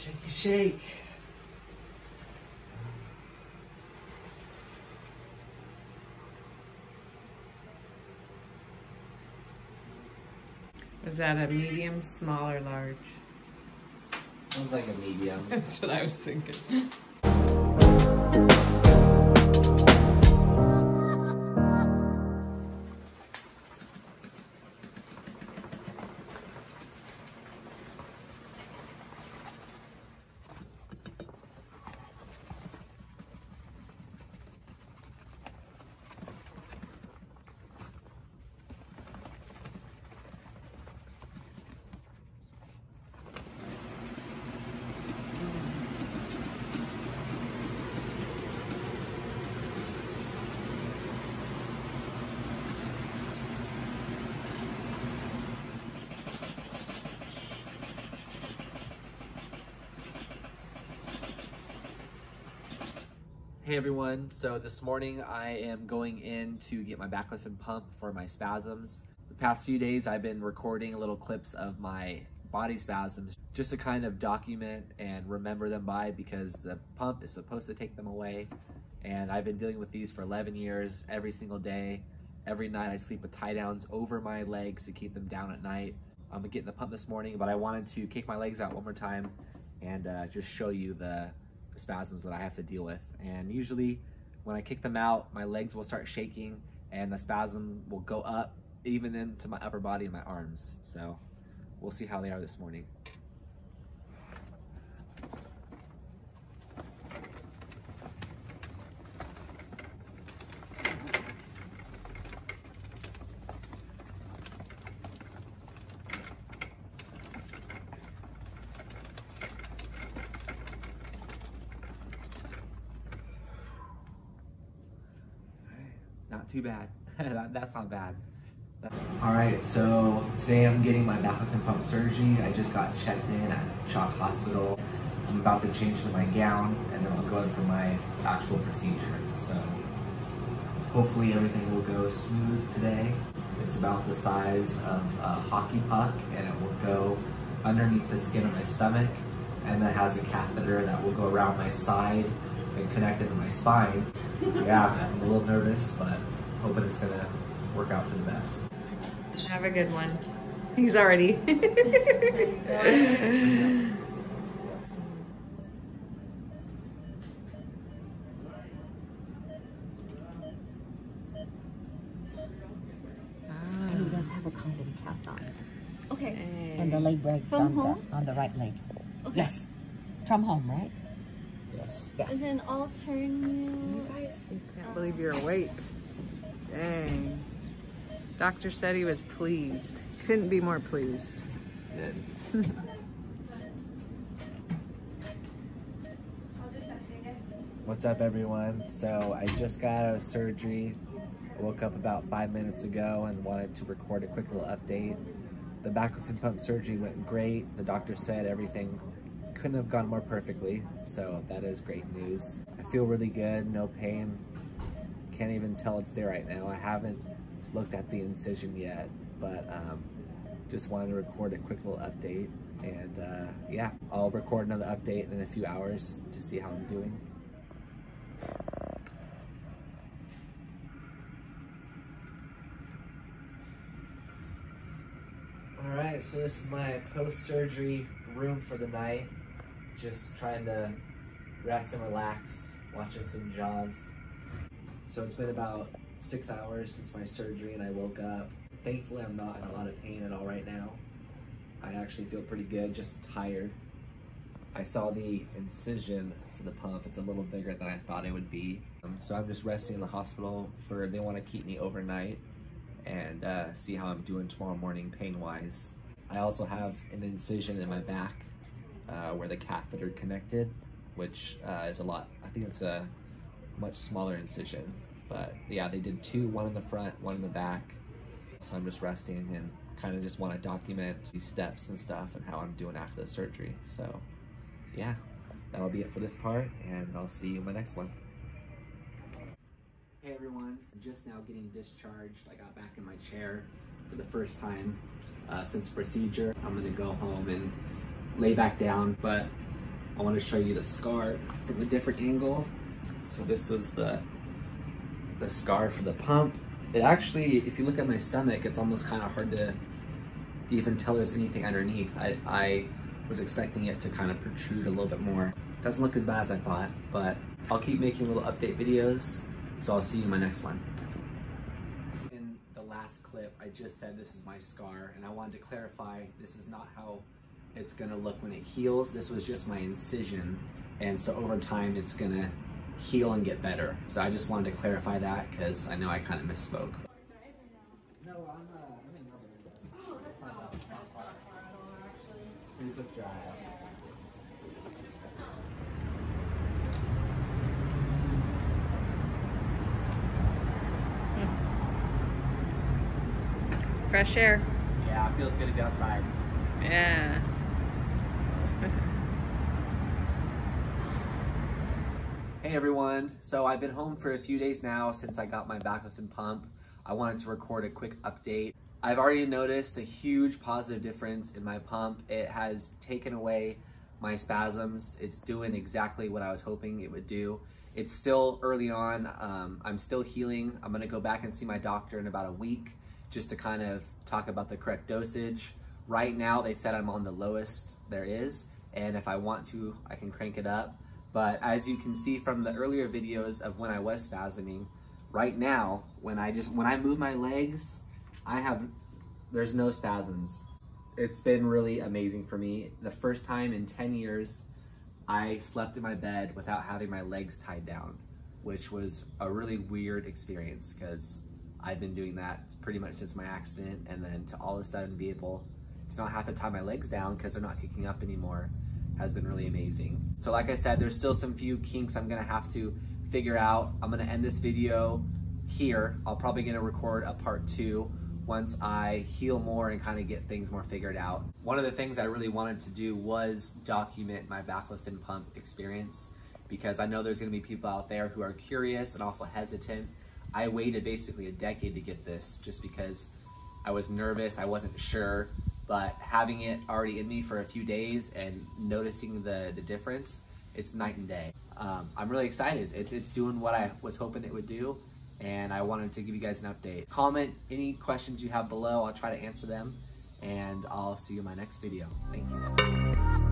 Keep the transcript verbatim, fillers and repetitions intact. Shakey shake. Is that a medium, small, or large? Sounds like a medium. That's what I was thinking. Hey everyone, so this morning I am going in to get my baclofen pump for my spasms. The past few days I've been recording little clips of my body spasms just to kind of document and remember them by, because the pump is supposed to take them away, and I've been dealing with these for eleven years every single day. Every night I sleep with tie downs over my legs to keep them down at night. I'm getting the pump this morning, but I wanted to kick my legs out one more time and uh, just show you the spasms that I have to deal with. And usually when I kick them out, my legs will start shaking and the spasm will go up even into my upper body and my arms. So we'll see how they are this morning. Not too bad. That's not bad. All right, so today I'm getting my baclofen pump surgery. I just got checked in at Chalk Hospital. I'm about to change into my gown and then I'll go in for my actual procedure. So hopefully everything will go smooth today. It's about the size of a hockey puck and it will go underneath the skin of my stomach, and that has a catheter that will go around my side and connected to my spine. Yeah, I'm a little nervous, but hoping it's gonna work out for the best. Have a good one. He's already. And he does have a condom cap on. Okay. And, and the leg break from home? The, on the right leg. Okay. Yes. From home, right? Yes. Yes. And then I'll turn you. You guys can't oh. believe you're awake. Dang. Doctor said he was pleased. Couldn't be more pleased. Good. What's up, everyone? So I just got out of surgery. I woke up about five minutes ago and wanted to record a quick little update. The baclofen pump surgery went great. The doctor said everything couldn't have gone more perfectly, so that is great news. I feel really good, no pain. Can't even tell it's there right now. I haven't looked at the incision yet, but um, just wanted to record a quick little update. And uh, yeah, I'll record another update in a few hours to see how I'm doing. All right, so this is my post-surgery room for the night. Just trying to rest and relax, watching some Jaws. So it's been about six hours since my surgery and I woke up. Thankfully, I'm not in a lot of pain at all right now. I actually feel pretty good, just tired. I saw the incision for the pump. It's a little bigger than I thought it would be. Um, so I'm just resting in the hospital for, they want to keep me overnight and uh, see how I'm doing tomorrow morning pain-wise. I also have an incision in my back Uh, where the catheter connected, which uh, is a lot. I think it's a much smaller incision, but yeah, they did two, one in the front, one in the back. So I'm just resting and kind of just want to document these steps and stuff and how I'm doing after the surgery. So yeah, that'll be it for this part, and I'll see you in my next one. Hey everyone, I'm just now getting discharged. I got back in my chair for the first time uh, since the procedure. I'm gonna go home and lay back down, but I want to show you the scar from a different angle. So this is the, the scar for the pump. It actually, if you look at my stomach, it's almost kind of hard to even tell there's anything underneath. I, I was expecting it to kind of protrude a little bit more. Doesn't look as bad as I thought, but I'll keep making little update videos, so I'll see you in my next one. In the last clip, I just said this is my scar, and I wanted to clarify, this is not how it's gonna look when it heals. This was just my incision, and so over time, it's gonna heal and get better. So I just wanted to clarify that, because I know I kind of misspoke. No, I'm, uh, I'm in Northern Ireland. Oh, that's not, that's not far at all, actually. Pretty quick drive. Yeah. Fresh air. Yeah, it feels good to be outside. Yeah. Hey everyone, so I've been home for a few days now since I got my baclofen pump. I wanted to record a quick update. I've already noticed a huge positive difference in my pump. It has taken away my spasms. It's doing exactly what I was hoping it would do. It's still early on, um, I'm still healing. I'm gonna go back and see my doctor in about a week just to kind of talk about the correct dosage. Right now they said I'm on the lowest there is, and if I want to, I can crank it up. But as you can see from the earlier videos of when I was spasming, right now, when I just, when I move my legs, I have, there's no spasms. It's been really amazing for me. The first time in ten years, I slept in my bed without having my legs tied down, which was a really weird experience because I've been doing that pretty much since my accident. And then to all of a sudden be able to not have to tie my legs down because they're not kicking up anymore, has been really amazing. So like I said, there's still some few kinks I'm gonna have to figure out. I'm gonna end this video here. I'll probably gonna record a part two once I heal more and kind of get things more figured out. One of the things I really wanted to do was document my baclofen pump experience, because I know there's gonna be people out there who are curious and also hesitant. I waited basically a decade to get this just because I was nervous, I wasn't sure. But having it already in me for a few days and noticing the, the difference, it's night and day. Um, I'm really excited. It's, it's doing what I was hoping it would do, and I wanted to give you guys an update. Comment any questions you have below. I'll try to answer them, and I'll see you in my next video. Thank you.